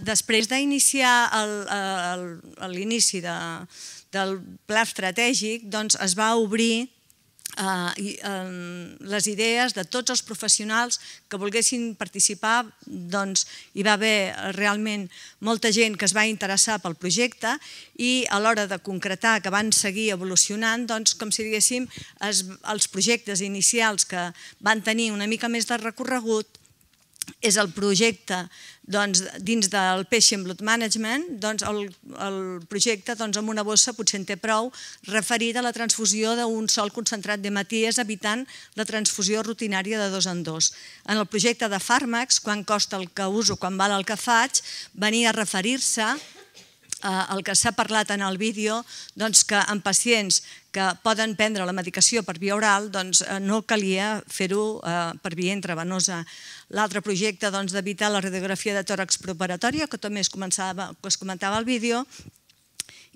Després d'iniciar l'inici del pla estratègic, es va obrir les idees de tots els professionals que volguessin participar. Hi va haver realment molta gent que es va interessar pel projecte i a l'hora de concretar, que van seguir evolucionant, com si diguéssim, els projectes inicials que van tenir una mica més de recorregut és el projecte dins del Patient Blood Management, el projecte amb una bossa potser en té prou referit a la transfusió d'un sol concentrat d'hematies, evitant la transfusió rutinària de 2 en 2. En el projecte de fàrmacs, quan costa el que uso, quan val el que faig, venia a referir-se al que s'ha parlat en el vídeo, que en pacients que poden prendre la medicació per via oral no calia fer-ho per via intravenosa. L'altre projecte d'evitar la radiografia de tòrax preoperatòria, que també es comentava al vídeo,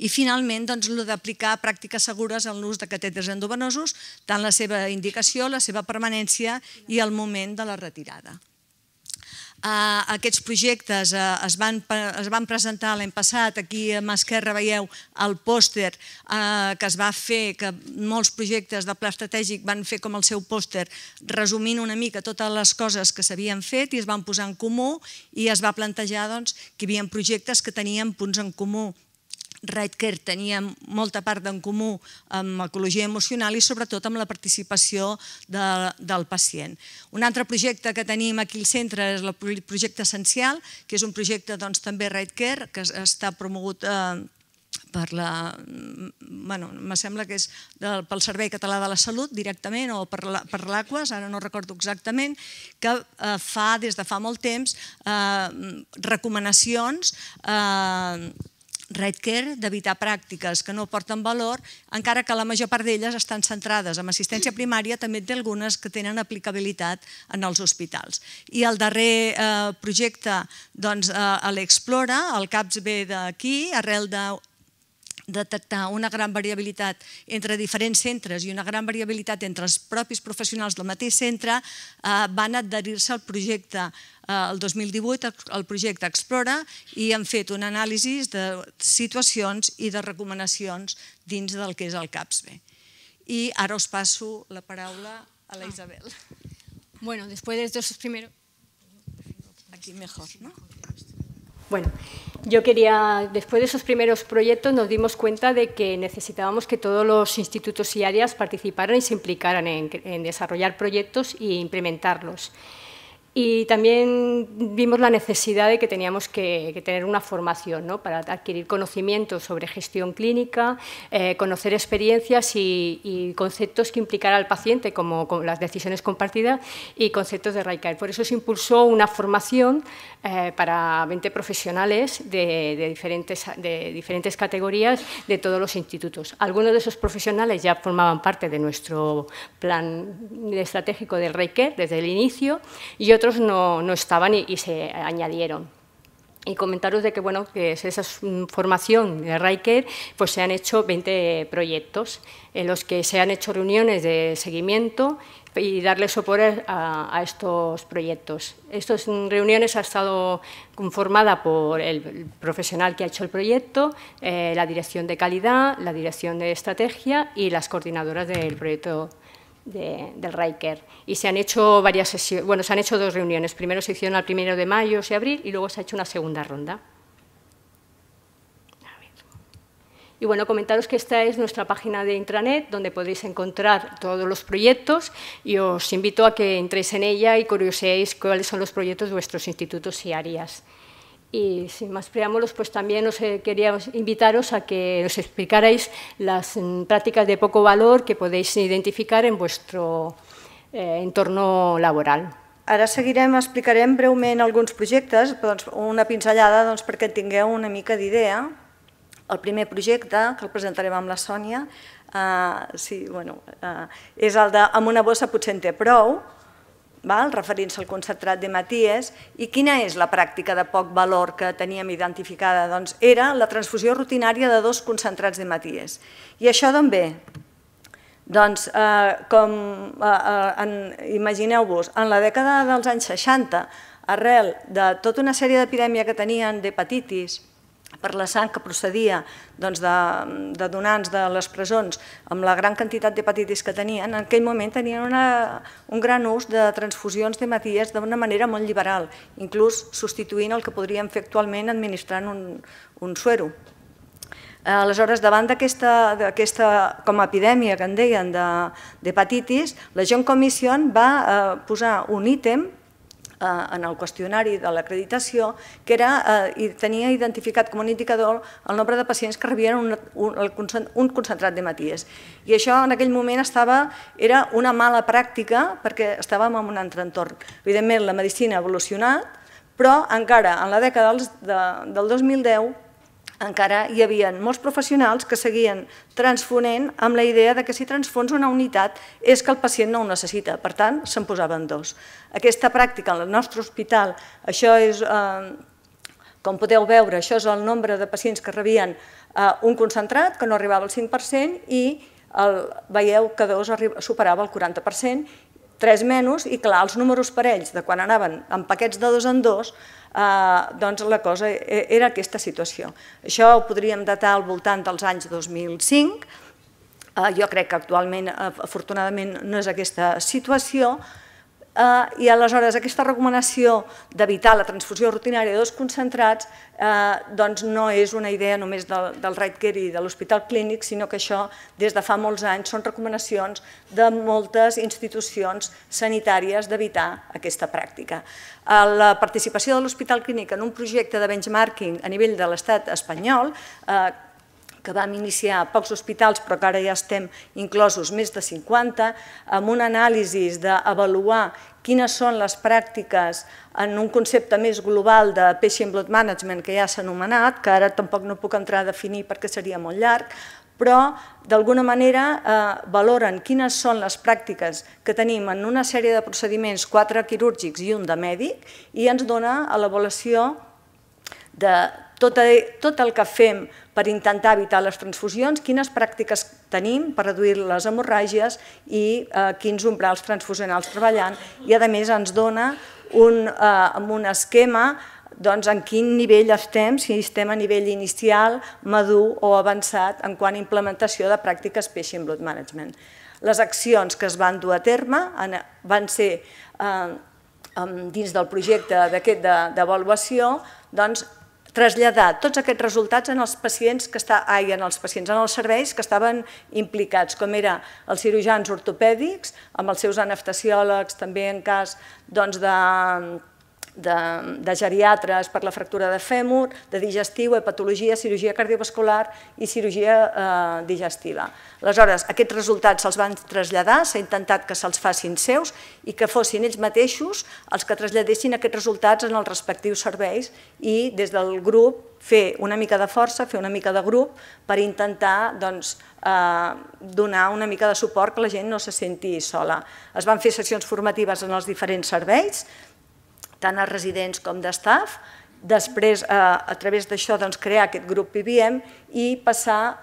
i finalment d'aplicar pràctiques segures en l'ús de catèters endovenosos, tant la seva indicació, la seva permanència i el moment de la retirada. Aquests projectes es van presentar l'any passat. Aquí a mà esquerra veieu el pòster que es va fer, que molts projectes de pla estratègic van fer com el seu pòster, resumint una mica totes les coses que s'havien fet i es van posar en comú, i es va plantejar que hi havia projectes que tenien punts en comú. Right Care tenia molta part en comú amb ecologia emocional i sobretot amb la participació del pacient. Un altre projecte que tenim aquí al centre és el projecte essencial, que és un projecte també Right Care, que està promogut per la... Me sembla que és pel Servei Català de la Salut directament o per l'Aquas, ara no recordo exactament, que fa des de fa molt temps recomanacions Red Care d'evitar pràctiques que no porten valor, encara que la major part d'elles estan centrades en assistència primària, també té algunes que tenen aplicabilitat en els hospitals. I el darrer projecte, l'Explora, el CAPSB d'aquí, arrel de detectar una gran variabilitat entre diferents centres i una gran variabilitat entre els propis professionals del mateix centre, van adherir-se al projecte el 2018, el projecte Explora, i han fet un anàlisi de situacions i de recomanacions dins del que és el CAPSB. I ara us passo la paraula a la Isabel. Bueno, después de estos primeros... Aquí mejor, ¿no? Bueno, yo quería, después de esos primeros proyectos nos dimos cuenta de que necesitábamos que todos los institutos y áreas participaran y se implicaran en desarrollar proyectos e implementarlos. Y también vimos la necesidad de que teníamos que tener una formación, ¿no?, para adquirir conocimientos sobre gestión clínica, conocer experiencias y conceptos que implicara al paciente, como las decisiones compartidas y conceptos de Right Care. Por eso se impulsó una formación para 20 profesionales de diferentes categorías de todos los institutos. Algunos de esos profesionales ya formaban parte de nuestro plan estratégico del Right Care desde el inicio y otros no estaban y se añadieron. Y comentaros de que, bueno, que esa formación de Right Care, pues se han hecho 20 proyectos en los que se han hecho reuniones de seguimiento y darle soporte a estos proyectos. Estas reuniones han estado conformada por el profesional que ha hecho el proyecto, la dirección de calidad, la dirección de estrategia y las coordinadoras del proyecto del Right Care. Y se han hecho varias sesiones, bueno, se han hecho 2 reuniones. Primero se hicieron el 1 de mayo y abril y luego se ha hecho una segunda ronda. Y bueno, comentaros que esta es nuestra página de intranet, donde podéis encontrar todos los proyectos y os invito a que entréis en ella y curioseéis cuáles son los proyectos de vuestros institutos y áreas. Y sin más preámbulos, pues también os quería invitaros a que os explicarais las prácticas de poco valor que podéis identificar en vuestro entorno laboral. Ara seguirem, explicarem breument alguns projectes, una pinzellada perquè tingueu una mica d'idea. El primer projecte, que el presentarem amb la Sònia, és el de "Amb una bossa potser en té prou", referint-se al concentrat d'hematies. I quina és la pràctica de poc valor que teníem identificada? Era la transfusió rutinària de 2 concentrats d'hematies. I això d'on ve? Imagineu-vos, en la dècada dels anys 60, arrel de tota una sèrie d'epidèmia que tenien d'hepatitis, per la sang que procedia de donants de les presons, amb la gran quantitat d'hepatitis que tenien, en aquell moment tenien un gran ús de transfusions d'hematies d'una manera molt liberal, inclús substituint el que podríem fer actualment administrant un suero. Aleshores, davant d'aquesta com a epidèmia que en deien d'hepatitis, la Joint Commission va posar un ítem en el qüestionari de l'acreditació, que tenia identificat com un indicador el nombre de pacients que rebien un concentrat d'hematies. I això en aquell moment era una mala pràctica perquè estàvem en un altre entorn. Evidentment, la medicina ha evolucionat, però encara en la dècada del 2010 encara hi havia molts professionals que seguien transfonent amb la idea que si transfons una unitat és que el pacient no ho necessita, per tant, se'n posaven dos. Aquesta pràctica en el nostre hospital, això és, com podeu veure, això és el nombre de pacients que rebien un concentrat, que no arribava al 5%, i veieu que dos superava el 40%, tres menys, i clar, els números parells de quan anaven en paquets de dos en dos, doncs la cosa era aquesta situació. Això ho podríem datar al voltant dels anys 2005, jo crec que actualment, afortunadament, no és aquesta situació, i aleshores aquesta recomanació d'evitar la transfusió rutinària de dos concentrats doncs no és una idea només del Right Care i de l'Hospital Clínic, sinó que això des de fa molts anys són recomanacions de moltes institucions sanitàries d'evitar aquesta pràctica. La participació de l'Hospital Clínic en un projecte de benchmarking a nivell de l'estat espanyol, que vam iniciar pocs hospitals, però que ara ja estem inclosos més de 50, amb un anàlisi d'avaluar quines són les pràctiques en un concepte més global de Patient Blood Management, que ja s'ha anomenat, que ara tampoc no puc entrar a definir perquè seria molt llarg, però d'alguna manera valoren quines són les pràctiques que tenim en una sèrie de procediments, 4 quirúrgics i un de mèdic, i ens dona l'avaluació de tot el que fem per intentar evitar les transfusions, quines pràctiques tenim per reduir les hemorràgies i quins umbrals transfusionals treballant, i a més ens dona un esquema en quin nivell estem, si estem a nivell inicial, madur o avançat en quant a implementació de pràctiques Patient Blood Management. Les accions que es van dur a terme van ser, dins del projecte d'aquest d'avaluació, doncs, traslladar tots aquests resultats en els pacients, en els serveis que estaven implicats, com eren els cirurgians ortopèdics, amb els seus anestesiòlegs, també en cas de geriatres per la fractura de fèmur, de digestiu, hepatologia, cirurgia cardiovascular i cirurgia digestiva. Aleshores, aquests resultats se'ls van traslladar, s'ha intentat que se'ls facin seus i que fossin ells mateixos els que traslladessin aquests resultats en els respectius serveis i des del grup fer una mica de força, fer una mica de grup per intentar donar una mica de suport que la gent no se senti sola. Es van fer sessions formatives en els diferents serveis, tant a residents com d'estaf, després a través d'això crear aquest grup PIVM i passar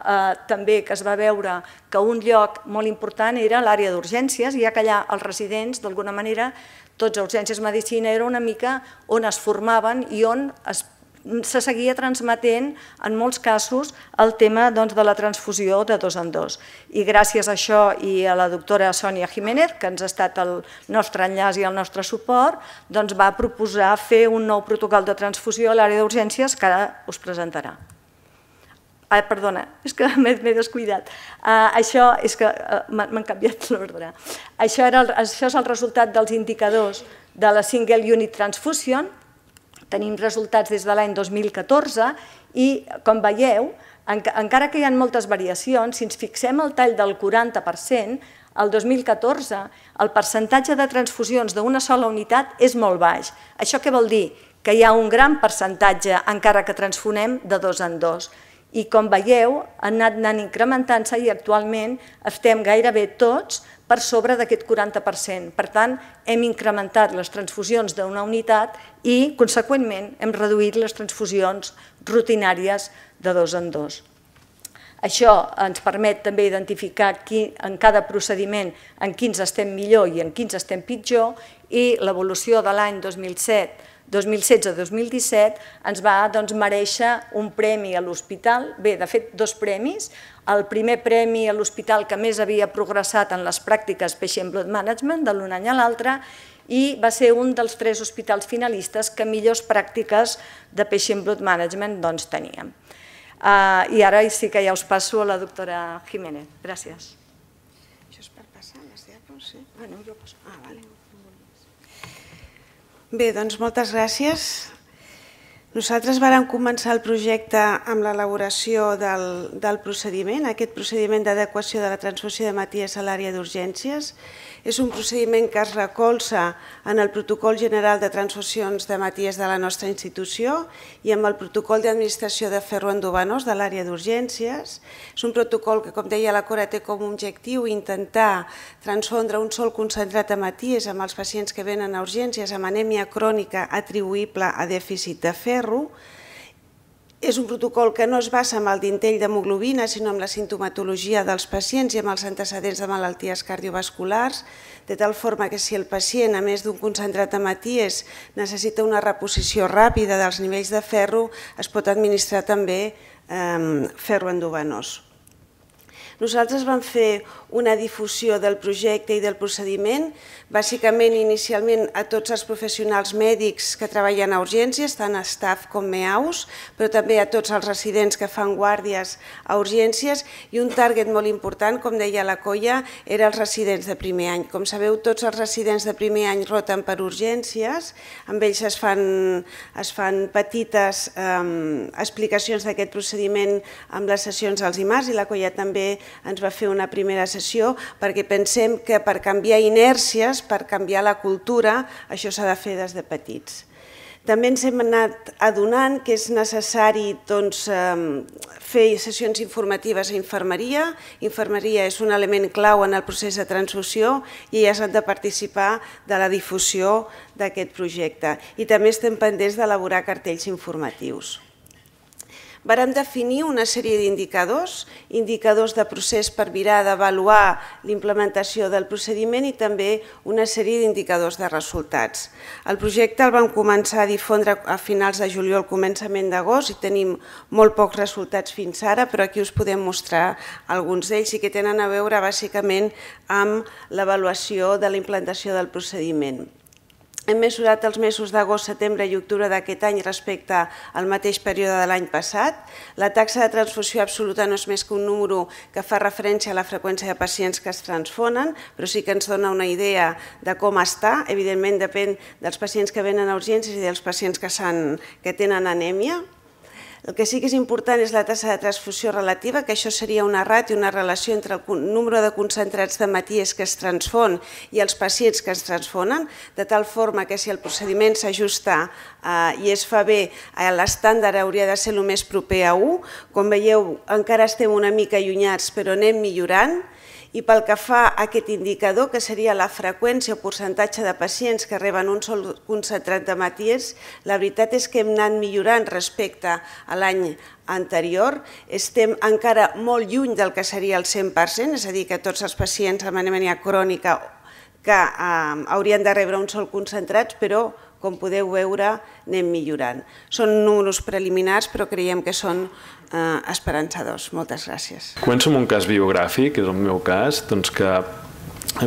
també que es va veure que un lloc molt important era l'àrea d'urgències, ja que allà els residents d'alguna manera, tots a urgències medicina, era una mica on es formaven i on se seguia transmetent en molts casos el tema de la transfusió de dos en dos. I gràcies a això i a la doctora Sònia Jiménez, que ens ha estat el nostre enllaç i el nostre suport, va proposar fer un nou protocol de transfusió a l'àrea d'urgències que ara us presentarà. Perdona, és que m'he descuidat. Això és que m'han canviat l'ordre. Això és el resultat dels indicadors de la Single Unit Transfusion. Tenim resultats des de l'any 2014 i, com veieu, encara que hi ha moltes variacions, si ens fixem al tall del 40%, el 2014 el percentatge de transfusions d'una sola unitat és molt baix. Això què vol dir? Que hi ha un gran percentatge, encara que transfonem, de dos en dos. I, com veieu, han anat incrementant-se i actualment estem gairebé tots per sobre d'aquest 40%. Per tant, hem incrementat les transfusions d'una unitat i, conseqüentment, hem reduït les transfusions rutinàries de dos en dos. Això ens permet també identificar en cada procediment en quins estem millor i en quins estem pitjor, i l'evolució de l'any 2007 2016-2017, ens va mereixer un premi a l'hospital, bé, de fet, dos premis. El primer premi a l'hospital que més havia progressat en les pràctiques Patient Blood Management, de l'un any a l'altre, i va ser un dels tres hospitals finalistes que millors pràctiques de Patient Blood Management teníem. I ara sí que ja us passo a la doctora Jiménez. Gràcies. Això és per passar les diapos, sí? Bueno, jo passo. Ah, vale. Bé, doncs moltes gràcies. Nosaltres vàrem començar el projecte amb l'elaboració del procediment, aquest procediment d'adequació de la transfusió de maties a l'àrea d'urgències. És un procediment que es recolza en el protocol general de transfusions de maties de la nostra institució i amb el protocol d'administració de ferroendovenós de l'àrea d'urgències. És un protocol que, com deia la Cora, té com a objectiu intentar transfondre un sol concentrat de maties amb els pacients que venen a urgències amb anèmia crònica atribuïble a dèficit de ferro. És un protocol que no es basa en el dintell d'hemoglobina, sinó en la sintomatologia dels pacients i en els antecedents de malalties cardiovasculars, de tal forma que si el pacient, a més d'un concentrat de maties, necessita una reposició ràpida dels nivells de ferro, es pot administrar també ferro endovenós. Nosaltres vam fer una difusió del projecte i del procediment, bàsicament inicialment a tots els professionals mèdics que treballen a urgències, tant a staff com MEAUs, però també a tots els residents que fan guàrdies a urgències, i un target molt important, com deia la Coia, era els residents de primer any. Com sabeu, tots els residents de primer any roten per urgències, amb ells es fan petites explicacions d'aquest procediment amb les sessions als dimarts, i la Coia també ens va fer una primera sessió perquè pensem que per canviar inèrcies, per canviar la cultura, això s'ha de fer des de petits. També ens hem anat adonant que és necessari fer sessions informatives a infermeria. Infermeria és un element clau en el procés de transfusió i ja s'han de participar de la difusió d'aquest projecte. I també estem pendents d'elaborar cartells informatius. Vàrem definir una sèrie d'indicadors, indicadors de procés per mirar d'avaluar l'implementació del procediment i també una sèrie d'indicadors de resultats. El projecte el vam començar a difondre a finals de juliol, començament d'agost, i tenim molt pocs resultats fins ara, però aquí us podem mostrar alguns d'ells i que tenen a veure bàsicament amb l'avaluació de la implantació del procediment. Hem mesurat els mesos d'agost, setembre i octubre d'aquest any respecte al mateix període de l'any passat. La taxa de transfusió absoluta no és més que un número que fa referència a la freqüència de pacients que es transfonen, però sí que ens dona una idea de com està. Evidentment, depèn dels pacients que venen a urgències i dels pacients que tenen anèmia. El que sí que és important és la taxa de transfusió relativa, que això seria una ràtio, una relació entre el número de concentrats de maties que es transfon i els pacients que es transfonen, de tal forma que si el procediment s'ajusta i es fa bé, l'estàndard hauria de ser el més proper a 1. Com veieu, encara estem una mica allunyats, però anem millorant. I pel que fa a aquest indicador, que seria la freqüència o percentatge de pacients que reben un sol concentrat de maties, la veritat és que hem anat millorant respecte a l'any anterior. Estem encara molt lluny del que seria el 100%, és a dir, que tots els pacients amb anèmia crònica que haurien de rebre un sol concentrat, però, com podeu veure, anem millorant. Són números preliminars, però creiem que són esperançadors. Moltes gràcies. Començo amb un cas biogràfic, és el meu cas, que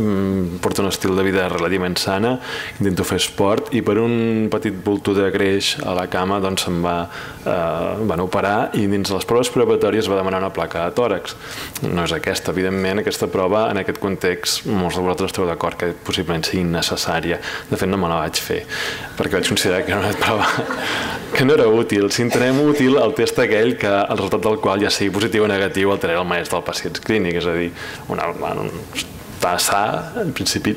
porto un estil de vida relativament sana, intento fer esport i per un petit bulto de greix a la cama se'm van operar i dins les proves preparatòries va demanar una placa de tòrax. No és aquesta, evidentment, aquesta prova en aquest context molts de vosaltres esteu d'acord que possiblement sigui innecessària. De fet, no me la vaig fer perquè vaig considerar que era una prova que no era útil. Si entenem útil el test aquell que el resultat del qual ja sigui positiu o negatiu el treu el maestro del pacient clínic, és a dir, passar, en principi,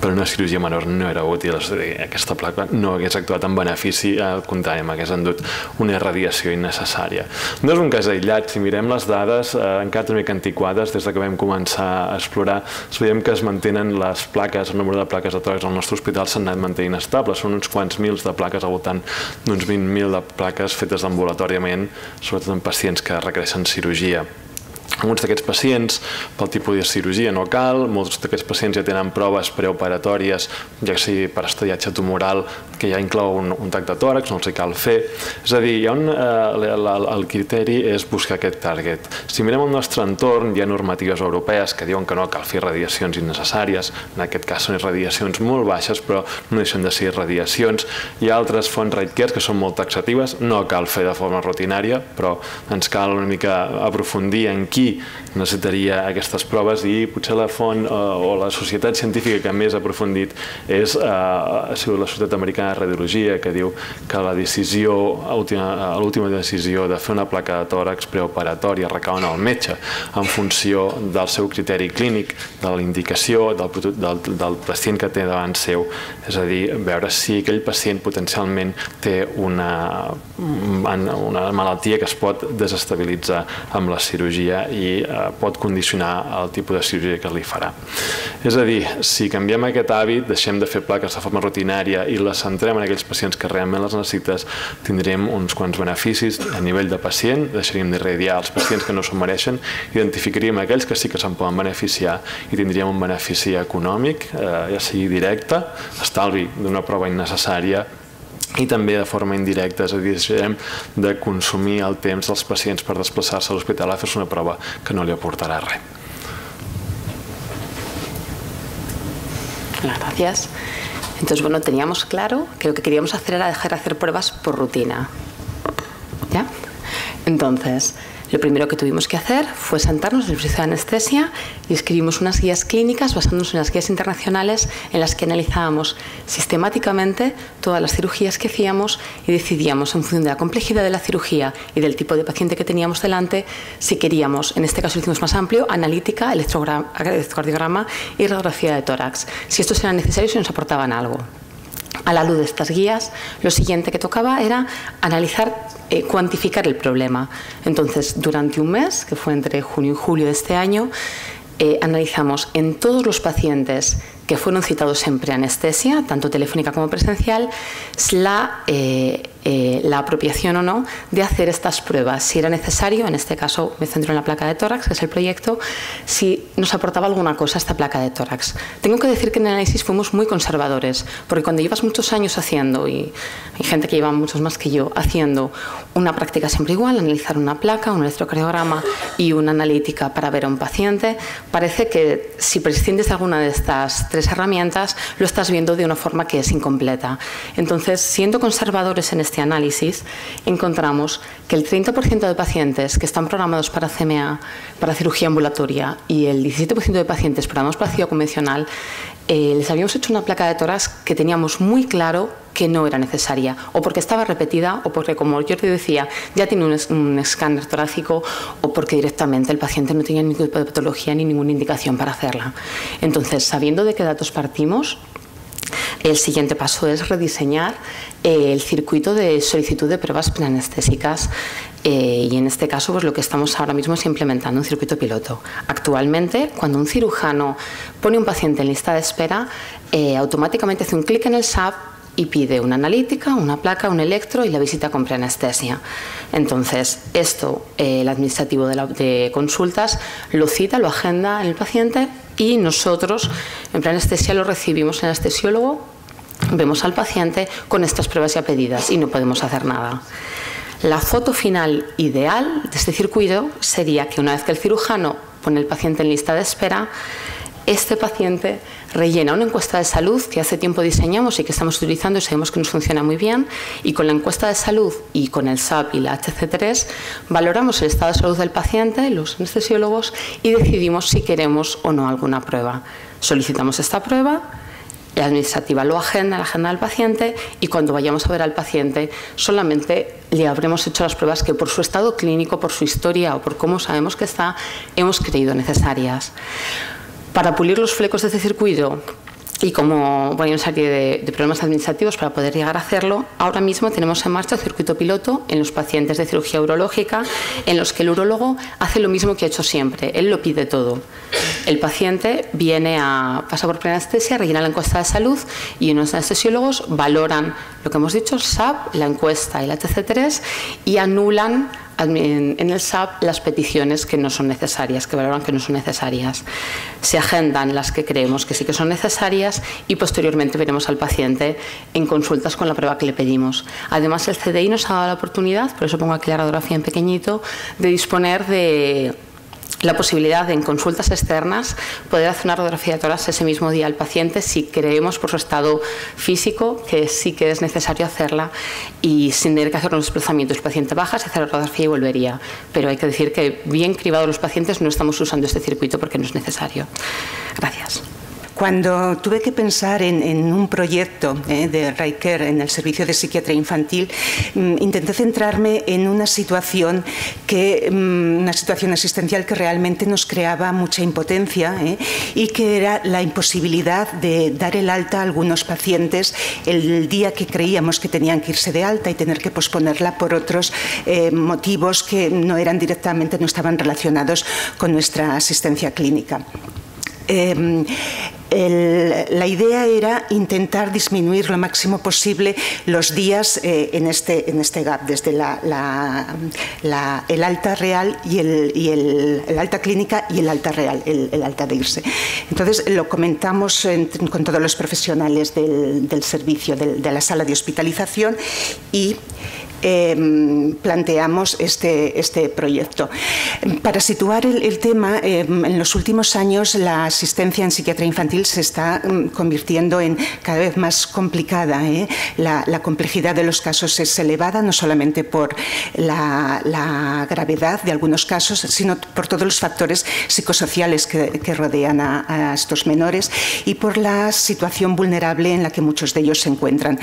per una cirurgia menor no era útil, és a dir, aquesta placa no hagués actuat en benefici, al contrari, m'hagués endut una radiació innecessària. No és un cas aïllat, si mirem les dades, encara una mica antiquades, des que vam començar a explorar, veiem que es mantenen les plaques, el número de plaques de tòrax al nostre hospital s'han anat mantenint estables, són uns quants mils de plaques, al voltant d'uns 20.000 de plaques fetes ambulatòriament, sobretot en pacients que requereixen cirurgia. Molts d'aquests pacients, pel tipus de cirurgia no cal, molts d'aquests pacients ja tenen proves preoperatòries, ja sigui per estudiatge tumoral, que ja inclou un tac de tòrax, no els cal fer. És a dir, el criteri és buscar aquest target. Si mirem el nostre entorn, hi ha normatives europees que diuen que no cal fer radiacions innecessàries, en aquest cas són radiacions molt baixes, però no deixen de ser radiacions. Hi ha altres fonts Right Care que són molt taxatives, no cal fer de forma rutinària, però ens cal una mica aprofundir en qui necessitaria aquestes proves, i potser la font o la societat científica que més ha aprofundit és la Societat Americana de Radiologia, que diu que l'última decisió de fer una placa de tòrax preoperatòria recau en el metge en funció del seu criteri clínic, de la indicació, del pacient que té davant seu, és a dir, veure si aquell pacient potencialment té una malaltia que es pot desestabilitzar amb la cirurgia i pot condicionar el tipus de cirurgia que li farà. És a dir, si canviem aquest hàbit, deixem de fer plaques de forma rutinària i les centrem en aquells pacients que realment les necessites, tindrem uns quants beneficis a nivell de pacient, deixaríem de radiar els pacients que no s'ho mereixen, identificaríem aquells que sí que se'n poden beneficiar i tindríem un benefici econòmic, ja sigui directe, estalvi d'una prova innecessària, i també de forma indirecta, és a dir, deixarem de consumir el temps dels pacients per desplaçar-se a l'hospital a fer-se una prova que no li aportarà res. Gracias. Entonces, bueno, teníamos claro que lo que queríamos hacer era dejar de hacer pruebas por rutina. ¿Ya? Entonces, lo primero que tuvimos que hacer fue sentarnos en el servicio de anestesia y escribimos unas guías clínicas basándonos en las guías internacionales en las que analizábamos sistemáticamente todas las cirugías que hacíamos y decidíamos en función de la complejidad de la cirugía y del tipo de paciente que teníamos delante si queríamos, en este caso lo hicimos más amplio, analítica, electrocardiograma y radiografía de tórax, si estos eran necesarios y nos aportaban algo. A la luz de estas guías, lo siguiente que tocaba era analizar, cuantificar el problema. Entonces, durante un mes, que fue entre junio y julio de este año, analizamos en todos los pacientes que fueron citados en preanestesia, tanto telefónica como presencial, la apropiación o no de hacer estas pruebas. Si era necesario, en este caso me centro en la placa de tórax, que es el proyecto, si nos aportaba alguna cosa esta placa de tórax. Tengo que decir que en el análisis fuimos muy conservadores, porque cuando llevas muchos años haciendo, y hay gente que lleva muchos más que yo, haciendo una práctica siempre igual, analizar una placa, un electrocardiograma y una analítica para ver a un paciente, parece que si prescindes de alguna de estas tres herramientas, lo estás viendo de una forma que es incompleta. Entonces, siendo conservadores en este análisis, encontramos que el 30% de pacientes que están programados para CMA, para cirugía ambulatoria, y el 17% de pacientes programados para cirugía convencional, les habíamos hecho una placa de tórax que teníamos muy claro que no era necesaria, o porque estaba repetida, o porque, como yo te decía, ya tiene un escáner torácico, o porque directamente el paciente no tenía ningún tipo de patología ni ninguna indicación para hacerla. Entonces, sabiendo de qué datos partimos, el siguiente paso es rediseñar el circuito de solicitud de pruebas preanestésicas, y en este caso pues lo que estamos ahora mismo es implementando un circuito piloto. Actualmente, cuando un cirujano pone un paciente en lista de espera, automáticamente hace un clic en el SAP y pide una analítica, una placa, un electro y la visita con preanestesia. Entonces, esto, el administrativo de consultas lo cita, lo agenda en el paciente, y nosotros en preanestesia lo recibimos en anestesiólogo, vemos al paciente con estas pruebas ya pedidas y no podemos hacer nada. La foto final ideal de este circuito sería que una vez que el cirujano pone el paciente en lista de espera, este paciente rellena una encuesta de salud que hace tiempo diseñamos y que estamos utilizando y sabemos que nos funciona muy bien, y con la encuesta de salud y con el SAP y la HC3 valoramos el estado de salud del paciente, los anestesiólogos, y decidimos si queremos o no alguna prueba. Solicitamos esta prueba, la administrativa lo agenda, la agenda del paciente, y cuando vayamos a ver al paciente solamente le habremos hecho las pruebas que por su estado clínico, por su historia o por cómo sabemos que está, hemos creído necesarias. Para pulir los flecos de este circuito y como bueno, hay una serie de problemas administrativos para poder llegar a hacerlo, ahora mismo tenemos en marcha el circuito piloto en los pacientes de cirugía urológica, en los que el urólogo hace lo mismo que ha hecho siempre, él lo pide todo. El paciente viene a pasar por preanestesia, rellena la encuesta de salud y unos anestesiólogos valoran lo que hemos dicho, SAP, la encuesta y la HC3, y anulan en el SAP las peticiones que no son necesarias, que valoran que no son necesarias. Se agendan las que creemos que sí que son necesarias y posteriormente veremos al paciente en consultas con la prueba que le pedimos. Además, el CDI nos ha dado la oportunidad, por eso pongo aquí la radiografía en pequeñito, de disponer de la posibilidad de, en consultas externas, poder hacer una radiografía de tórax ese mismo día al paciente si creemos por su estado físico que sí que es necesario hacerla y sin tener que hacer unos desplazamientos. El paciente baja, se hace la radiografía y volvería. Pero hay que decir que bien cribados los pacientes no estamos usando este circuito porque no es necesario. Gracias. Cuando tuve que pensar en un proyecto de Right Care en el servicio de psiquiatría infantil, intenté centrarme en una situación asistencial que realmente nos creaba mucha impotencia y que era la imposibilidad de dar el alta a algunos pacientes el día que creíamos que tenían que irse de alta y tener que posponerla por otros motivos que no estaban relacionados con nuestra asistencia clínica. La idea era intentar disminuir lo máximo posible los días en este gap, desde el alta real y el alta clínica y el alta real, el alta de irse. Entonces lo comentamos con todos los profesionales del servicio, de la sala de hospitalización y planteamos este proyecto. Para situar el tema, en los últimos años la asistencia en psiquiatría infantil se está convirtiendo en cada vez más complicada. La complejidad de los casos es elevada, no solamente por la gravedad de algunos casos, sino por todos los factores psicosociales que rodean a estos menores y por la situación vulnerable en la que muchos de ellos se encuentran.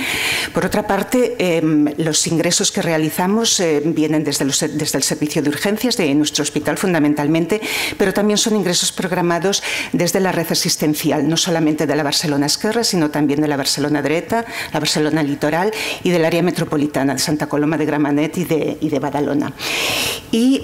Por otra parte, los ingresos que realizamos vienen desde el servicio de urgencias de nuestro hospital fundamentalmente, pero también son ingresos programados desde la red asistencial, no solamente de la Barcelona Esquerra, sino también de la Barcelona Dreta, la Barcelona Litoral y del área metropolitana de Santa Coloma de Gramenet y de Badalona. Y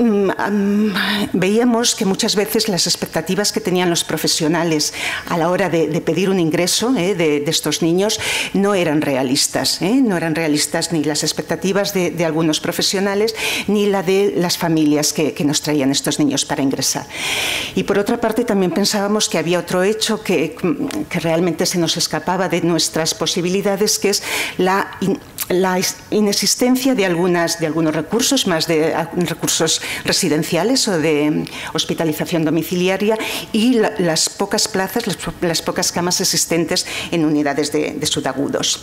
veíamos que muchas veces las expectativas que tenían los profesionales a la hora de pedir un ingreso de estos niños no eran realistas, no eran realistas ni las expectativas de algunos profesionales ni la de las familias que nos traían estos niños para ingresar. Y por otra parte también pensábamos que había otro hecho que realmente se nos escapaba de nuestras posibilidades, que es la inexistencia de algunos recursos, más de recursos residenciales o de hospitalización domiciliaria y las pocas plazas, las pocas camas existentes en unidades de subagudos.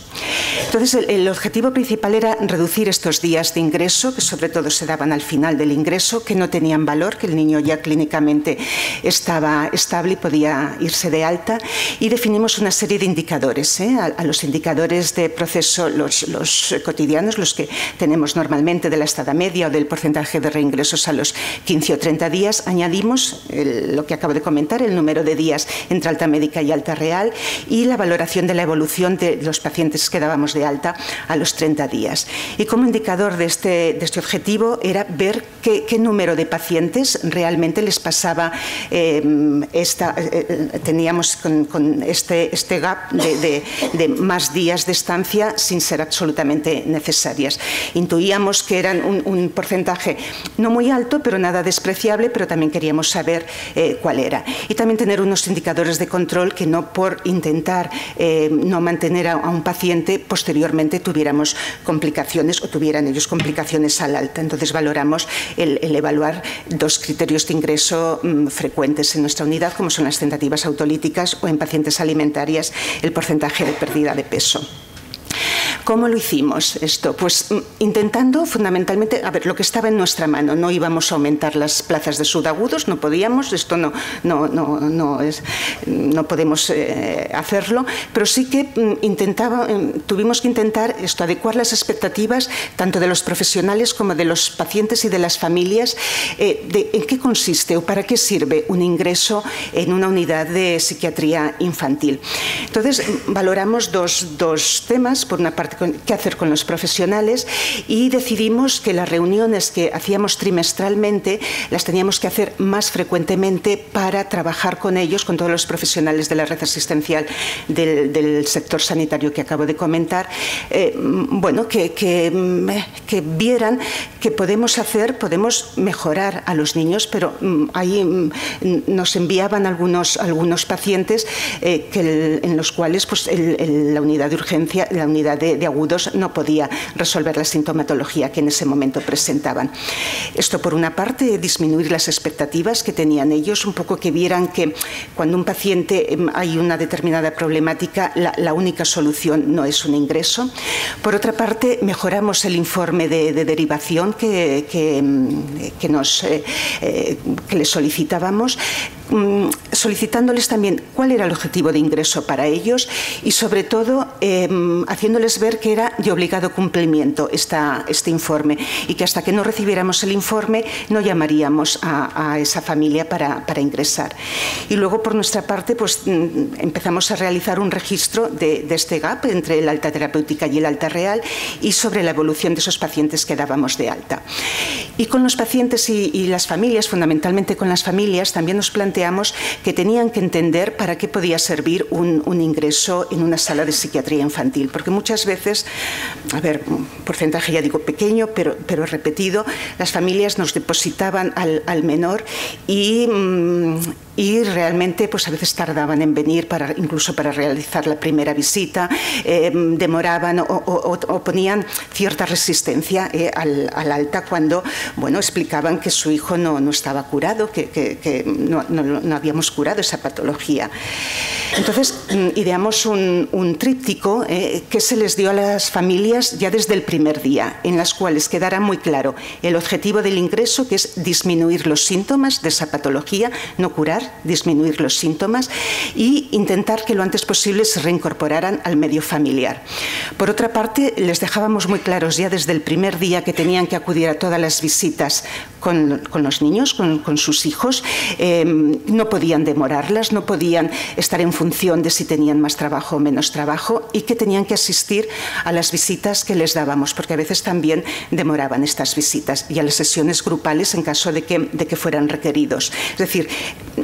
Entonces el objetivo principal era reducir estos días de ingreso, que sobre todo se daban al final del ingreso, que no tenían valor, que el niño ya clínicamente estaba estable y podía irse de alta, y definimos una serie de indicadores, a los indicadores de proceso, los cotidianos, los que tenemos normalmente de la estada media o del porcentaje de reingresos a los 15 o 30 días, añadimos lo que acabo de comentar, el número de días entre alta médica y alta real y la valoración de la evolución de los pacientes que dábamos de alta a los 30 días. Y como indicador de este objetivo era ver qué número de pacientes realmente les pasaba, teníamos con este gap de más días de estancia sin ser absolutamente necesarias. Intuíamos que eran un porcentaje no muy alto, pero nada despreciable, pero también queríamos saber cuál era. Y también tener unos indicadores de control que no por intentar no mantener a un paciente, posteriormente tuviéramos complicaciones o tuvieran ellos complicaciones al alta. Entonces valoramos el evaluar dos criterios de ingreso frecuentes en nuestra unidad, como son las tentativas autolíticas o en pacientes alimentarias el porcentaje de pérdida de peso. ¿Cómo lo hicimos esto? Pues intentando fundamentalmente, lo que estaba en nuestra mano, no íbamos a aumentar las plazas de subagudos, no podíamos, esto no podemos hacerlo, pero sí que tuvimos que intentar esto, adecuar las expectativas tanto de los profesionales como de los pacientes y de las familias, en qué consiste o para qué sirve un ingreso en una unidad de psiquiatría infantil. Entonces valoramos dos temas, por una parte qué hacer con los profesionales, y decidimos que las reuniones que hacíamos trimestralmente las teníamos que hacer más frecuentemente para trabajar con ellos, con todos los profesionales de la red asistencial del sector sanitario que acabo de comentar, bueno, que vieran que podemos hacer, podemos mejorar a los niños, pero ahí nos enviaban algunos pacientes en los cuales pues, la unidad de urgencia, la unidad de agudos no podía resolver la sintomatología que en ese momento presentaban. Esto por una parte, disminuir las expectativas que tenían ellos, un poco que vieran que cuando un paciente hay una determinada problemática, la única solución no es un ingreso. Por otra parte, mejoramos el informe de derivación que les solicitábamos, solicitándoles también cuál era el objetivo de ingreso para ellos y sobre todo haciéndoles ver que era de obligado cumplimiento este informe y que hasta que no recibiéramos el informe no llamaríamos a esa familia para ingresar. Y luego por nuestra parte pues empezamos a realizar un registro de este gap entre el alta terapéutica y el alta real y sobre la evolución de esos pacientes que dábamos de alta. Y con los pacientes y las familias, fundamentalmente con las familias, también nos planteamos que tenían que entender para qué podía servir un ingreso en una sala de psiquiatría infantil, porque muchas veces, a ver, un porcentaje ya digo pequeño, pero repetido, las familias nos depositaban al menor y realmente pues a veces tardaban en venir incluso para realizar la primera visita, demoraban o ponían cierta resistencia al alta cuando bueno, explicaban que su hijo no estaba curado, que no habíamos curado esa patología. Entonces ideamos un tríptico que se les dio a las familias ya desde el primer día, en las cuales quedará muy claro el objetivo del ingreso, que es disminuir los síntomas de esa patología, no curar, disminuir los síntomas y intentar que lo antes posible se reincorporaran al medio familiar. Por otra parte, les dejábamos muy claros ya desde el primer día que tenían que acudir a todas las visitas con los niños, con sus hijos, no podían demorarlas, no podían estar en función de si tenían más trabajo o menos trabajo y que tenían que asistir a las visitas que les dábamos, porque a veces también demoraban estas visitas y a las sesiones grupales en caso de que fueran requeridos. Es decir,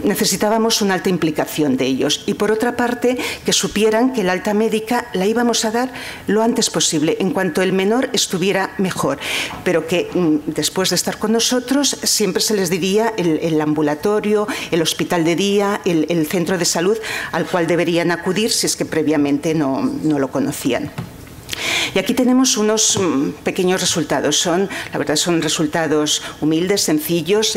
necesitábamos una alta implicación de ellos y por otra parte que supieran que el alta médica la íbamos a dar lo antes posible, en cuanto el menor estuviera mejor, pero que después de estar con nosotros siempre se les diría el ambulatorio, el hospital de día, el centro de salud al cual deberían acudir si es que previamente no lo conocían. Y aquí tenemos unos pequeños resultados. La verdad son resultados humildes, sencillos,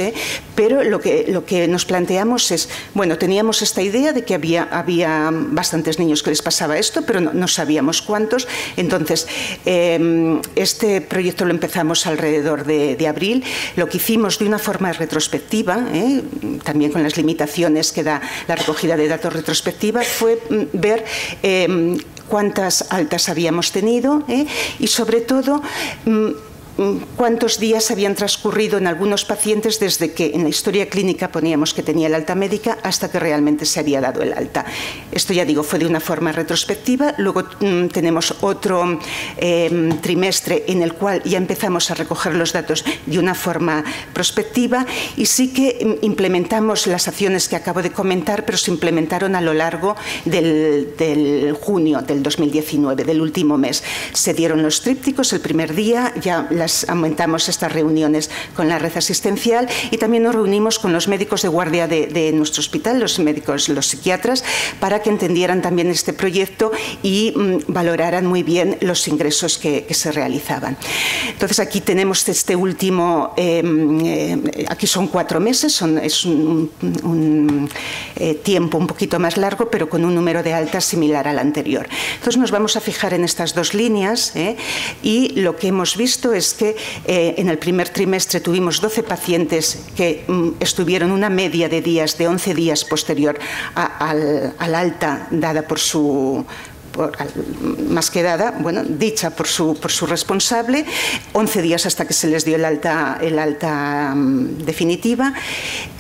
pero lo que nos planteamos es, bueno, teníamos esta idea de que había bastantes niños que les pasaba esto, pero no sabíamos cuántos. Entonces, este proyecto lo empezamos alrededor de abril. Lo que hicimos de una forma retrospectiva, también con las limitaciones que da la recogida de datos retrospectiva, fue ver cuántas altas habíamos tenido y, sobre todo, cuántos días habían transcurrido en algunos pacientes desde que en la historia clínica poníamos que tenía el alta médica hasta que realmente se había dado el alta. Esto, ya digo, fue de una forma retrospectiva. Luego tenemos otro trimestre en el cual ya empezamos a recoger los datos de una forma prospectiva y sí que implementamos las acciones que acabo de comentar, pero se implementaron a lo largo del junio del 2019, del último mes. Se dieron los trípticos el primer día, ya aumentamos estas reuniones con la red asistencial y también nos reunimos con los médicos de guardia de nuestro hospital, los psiquiatras, para que entendieran también este proyecto y valoraran muy bien los ingresos que se realizaban. Entonces aquí tenemos este último, aquí son 4 meses, es un tiempo un poquito más largo, pero con un número de altas similar al anterior. Entonces nos vamos a fijar en estas dos líneas y lo que hemos visto es que en el primer trimestre tuvimos 12 pacientes que estuvieron una media de 11 días posterior al alta dada por su más que dada, bueno, dicha por su responsable, 11 días hasta que se les dio el alta definitiva,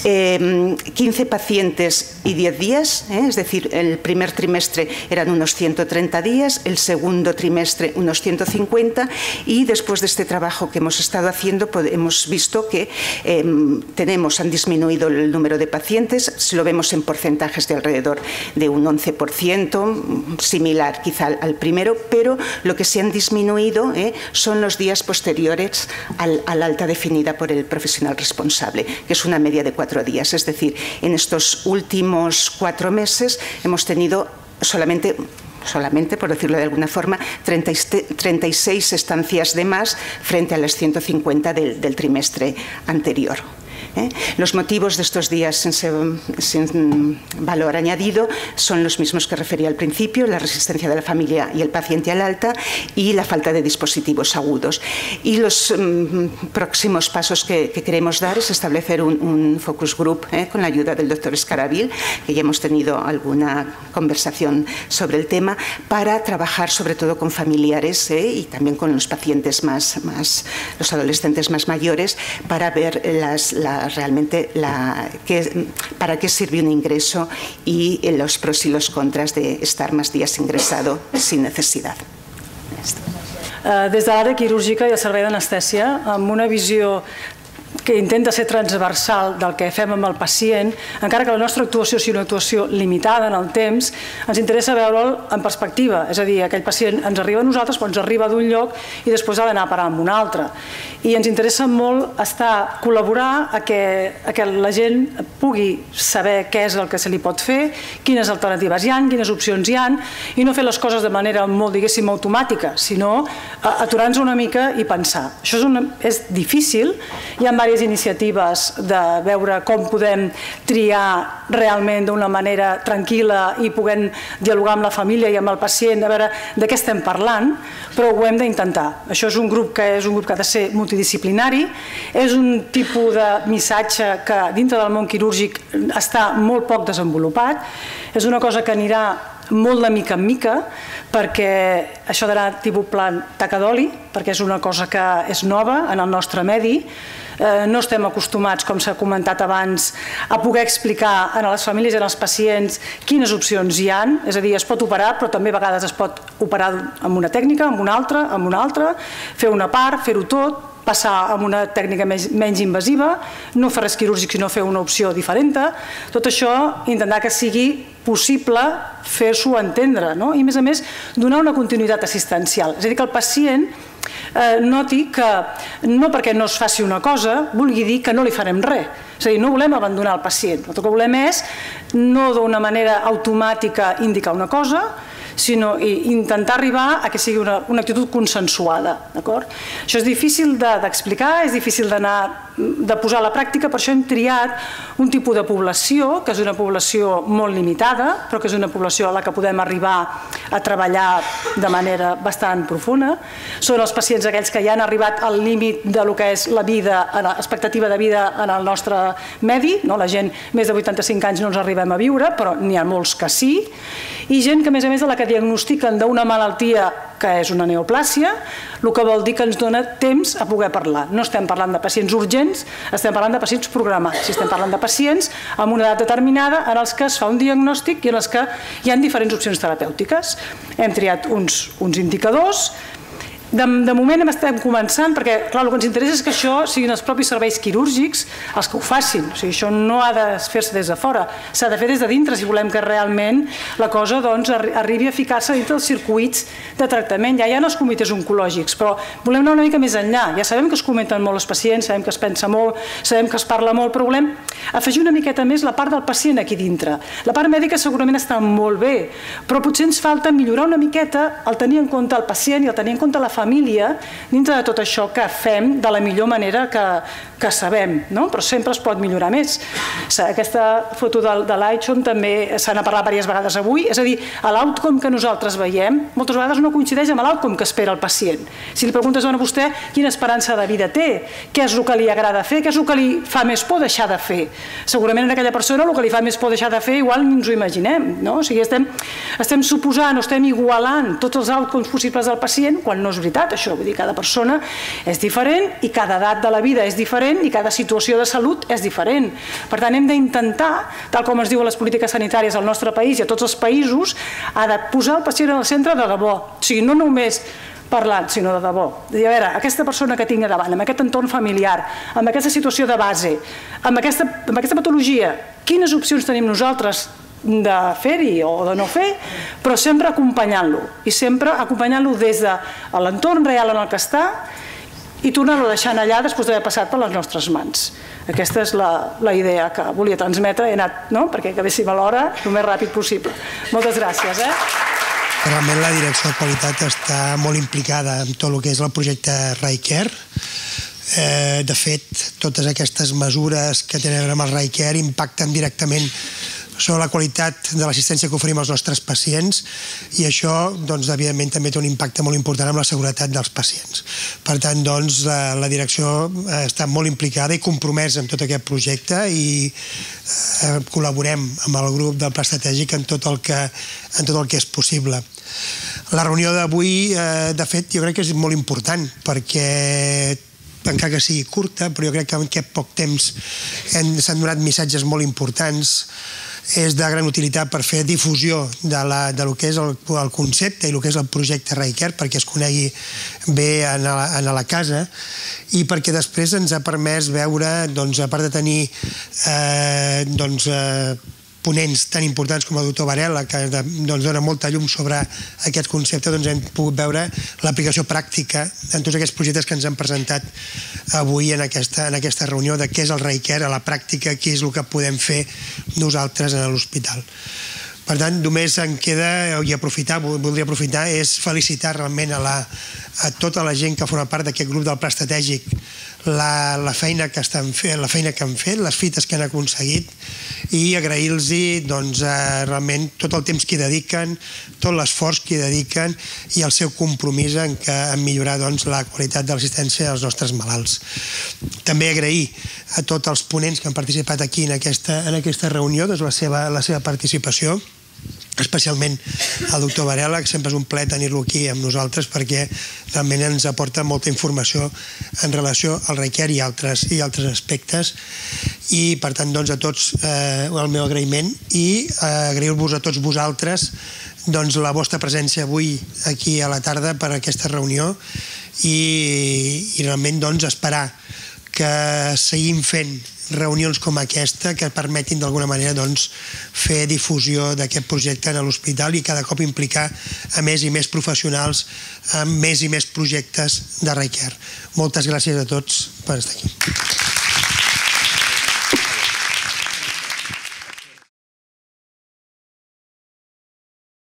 15 pacientes y 10 días, es decir, el primer trimestre eran unos 130 días, el segundo trimestre unos 150, y después de este trabajo que hemos estado haciendo hemos visto que han disminuido el número de pacientes, si lo vemos en porcentajes de alrededor de un 11%, similar quizá al primero, pero lo que se han disminuido son los días posteriores al alta definida por el profesional responsable, que es una media de 4 días. Es decir, en estos últimos 4 meses hemos tenido solamente, por decirlo de alguna forma, 36 estancias de más frente a las 150 del trimestre anterior. Los motivos de estos días sin valor añadido son los mismos que refería al principio: la resistencia de la familia y el paciente al alta, y la falta de dispositivos agudos. Y los próximos pasos que queremos dar es establecer un focus group con la ayuda del doctor Escaravil, que ya hemos tenido alguna conversación sobre el tema, para trabajar sobre todo con familiares y también con los pacientes los adolescentes más mayores, para ver para qué sirve un ingreso y los pros y los contras de estar más días ingresado sin necesidad. Des de l'àrea quirúrgica i el servei d'anestèsia, amb una visió que intenta ser transversal del que fem amb el pacient, encara que la nostra actuació sigui una actuació limitada en el temps, ens interessa veure'l en perspectiva, és a dir, aquell pacient ens arriba a nosaltres, però ens arriba d'un lloc i després ha d'anar a parar en un altre. I ens interessa molt col·laborar a que la gent pugui saber què és el que se li pot fer, quines alternatives hi ha, quines opcions hi ha, i no fer les coses de manera molt, diguéssim, automàtica, sinó aturar-nos una mica i pensar. Això és difícil, hi ha diverses iniciatives de veure com podem triar realment d'una manera tranquil·la i puguem dialogar amb la família i amb el pacient, a veure de què estem parlant, però ho hem d'intentar. Això és un grup que ha de ser multidisciplinari, és un tipus de missatge que dintre del món quirúrgic està molt poc desenvolupat, és una cosa que anirà molt de mica en mica, perquè això d'anar tipus plan taca d'oli, perquè és una cosa que és nova en el nostre medi, no estem acostumats, com s'ha comentat abans, a poder explicar a les famílies i als pacients quines opcions hi ha, és a dir, es pot operar, però també a vegades es pot operar amb una tècnica, amb una altra, fer una part, fer-ho tot, passar amb una tècnica menys invasiva, no fer res quirúrgic sinó fer una opció diferent. Tot això, intentar que sigui possible fer-s'ho entendre i, a més, donar una continuïtat assistencial. És a dir, que el pacient noti que no perquè no es faci una cosa vulgui dir que no li farem res. És a dir, no volem abandonar el pacient. El que volem és no d'una manera automàtica indicar una cosa, sinó intentar arribar a que sigui una actitud consensuada. Això és difícil d'explicar, és difícil de posar a la pràctica, per això hem triat un tipus de població, que és una població molt limitada, però que és una població a la que podem arribar a treballar de manera bastant profunda. Són els pacients aquells que ja han arribat al límit de lo que és la vida, l'expectativa de vida en el nostre medi. La gent més de 85 anys no ens arribem a viure, però n'hi ha molts que sí. I gent que, a més a més, de la que diagnostiquen d'una malaltia que és una neoplàsia, el que vol dir que ens dona temps a poder parlar. No estem parlant de pacients urgents, estem parlant de pacients programats, estem parlant de pacients amb una edat determinada en els que es fa un diagnòstic i en els que hi ha diferents opcions terapèutiques. Hem triat uns indicadors. De moment estem començant, perquè el que ens interessa és que això siguin els propis serveis quirúrgics els que ho facin. Això no ha de fer-se des de fora, s'ha de fer des de dintre si volem que realment la cosa arribi a ficar-se dintre dels circuits de tractament. Ja hi ha els comitès oncològics, però volem anar una mica més enllà. Ja sabem que es comenten molt els pacients, sabem que es pensa molt, sabem que es parla molt, però volem afegir una miqueta més la part del pacient aquí dintre. La part mèdica segurament està molt bé, però potser ens falta millorar una miqueta el tenir en compte el pacient i el tenir en compte la família dintre de tot això que fem de la millor manera que que sabem, però sempre es pot millorar més. Aquesta foto de l'Aixon també se n'ha parlat diverses vegades avui, és a dir, l'outcome que nosaltres veiem moltes vegades no coincideix amb l'outcome que espera el pacient. Si li preguntes a vostè quina esperança de vida té, què és el que li agrada fer, què és el que li fa més por deixar de fer. Segurament en aquella persona el que li fa més por deixar de fer igual ni ens ho imaginem. O sigui, estem suposant o estem igualant tots els outcomes possibles del pacient quan no és veritat això. Vull dir, cada persona és diferent i cada edat de la vida és diferent i cada situació de salut és diferent. Per tant, hem d'intentar, tal com es diu a les polítiques sanitàries al nostre país i a tots els països, ha de posar el pacient al centre de debò. O sigui, no només parlant, sinó de debò. A veure, aquesta persona que tinc davant, amb aquest entorn familiar, amb aquesta situació de base, amb aquesta patologia, quines opcions tenim nosaltres de fer-hi o de no fer, però sempre acompanyant-lo, i sempre acompanyant-lo des de l'entorn real en el que està i tornar-lo deixant allà després d'haver passat per les nostres mans. Aquesta és la idea que volia transmetre, he anat perquè acabéssim a l'hora el més ràpid possible. Moltes gràcies. Realment la direcció de qualitat està molt implicada en tot el que és el projecte Right Care. De fet, totes aquestes mesures que tenen a veure amb el Right Care impacten directament sobre la qualitat de l'assistència que oferim als nostres pacients, i això, evidentment, també té un impacte molt important en la seguretat dels pacients. Per tant, la direcció està molt implicada i compromesa amb tot aquest projecte i col·laborem amb el grup del Pla Estratègic en tot el que és possible. La reunió d'avui, de fet, jo crec que és molt important perquè encara que sigui curta, però jo crec que en aquest poc temps s'han donat missatges molt importants. És de gran utilitat per fer difusió del que és el concepte i el que és el projecte Right Care, perquè es conegui bé a la casa, i perquè després ens ha permès veure, a part de tenir ponents tan importants com el doctor Varela, que ens dona molta llum sobre aquest concepte, hem pogut veure l'aplicació pràctica en tots aquests projectes que ens han presentat avui en aquesta reunió, de què és el Right Care a la pràctica, què és el que podem fer nosaltres a l'hospital. Per tant, només em queda, i voldria aprofitar, és felicitar realment a tota la gent que forma part d'aquest grup del Pla Estratègic la feina que han fet, les fites que han aconseguit, i agrair-los realment tot el temps que hi dediquen, tot l'esforç que hi dediquen i el seu compromís en millorar la qualitat de l'assistència als nostres malalts. També agrair a tots els ponents que han participat aquí en aquesta reunió la seva participació, especialment al doctor Varela, que sempre és un plaer tenir-lo aquí amb nosaltres perquè realment ens aporta molta informació en relació al Right Care i altres aspectes, i per tant a tots el meu agraïment, i agrair-vos a tots vosaltres la vostra presència avui aquí a la tarda per aquesta reunió, i realment esperar que seguim fent reunions com aquesta que permetin d'alguna manera fer difusió d'aquest projecte a l'hospital i cada cop implicar a més i més professionals en més i més projectes de Right Care. Moltes gràcies a tots per estar aquí.